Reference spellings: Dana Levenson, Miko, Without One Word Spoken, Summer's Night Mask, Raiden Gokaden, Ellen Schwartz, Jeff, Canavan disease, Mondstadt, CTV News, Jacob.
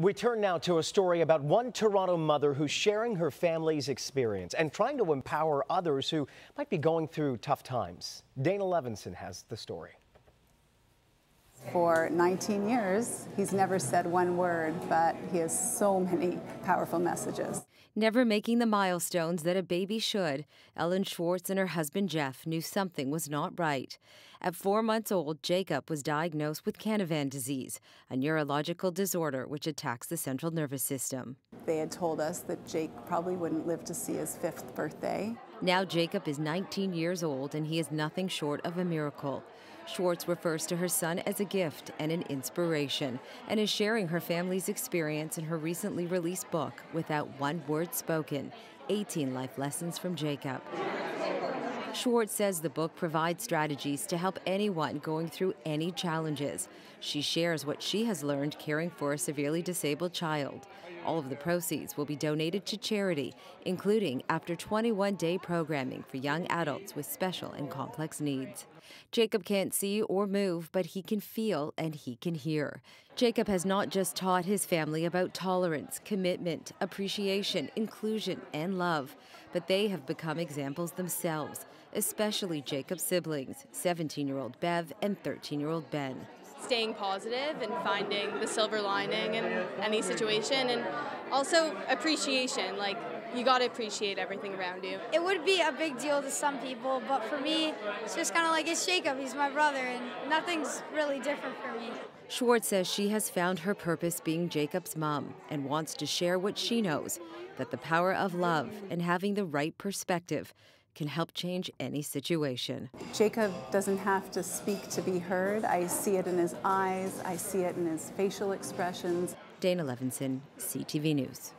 We turn now to a story about one Toronto mother who's sharing her family's experience and trying to empower others who might be going through tough times. Dana Levenson has the story. For 19 years, he's never said one word, but he has so many powerful messages. Never making the milestones that a baby should, Ellen Schwartz and her husband Jeff knew something was not right. At 4 months old, Jacob was diagnosed with Canavan disease, a neurological disorder which attacks the central nervous system. They had told us that Jake probably wouldn't live to see his 5th birthday. Now Jacob is 19 years old and he is nothing short of a miracle. Schwartz refers to her son as a gift and an inspiration and is sharing her family's experience in her recently released book, Without One Word Spoken, 18 Life Lessons from Jacob. Schwartz says the book provides strategies to help anyone going through any challenges. She shares what she has learned caring for a severely disabled child. All of the proceeds will be donated to charity, including after 21-day programming for young adults with special and complex needs. Jacob can't see or move, but he can feel and he can hear. Jacob has not just taught his family about tolerance, commitment, appreciation, inclusion, and love, but they have become examples themselves, especially Jacob's siblings, 17-year-old Bev and 13-year-old Ben. Staying positive and finding the silver lining in any situation, and also appreciation. Like, you got to appreciate everything around you. It would be a big deal to some people, but for me, it's just kind of like, it's Jacob, he's my brother, and nothing's really different for me. Schwartz says she has found her purpose being Jacob's mom and wants to share what she knows, that the power of love and having the right perspective can help change any situation. Jacob doesn't have to speak to be heard. I see it in his eyes. I see it in his facial expressions. Dana Levenson, CTV News.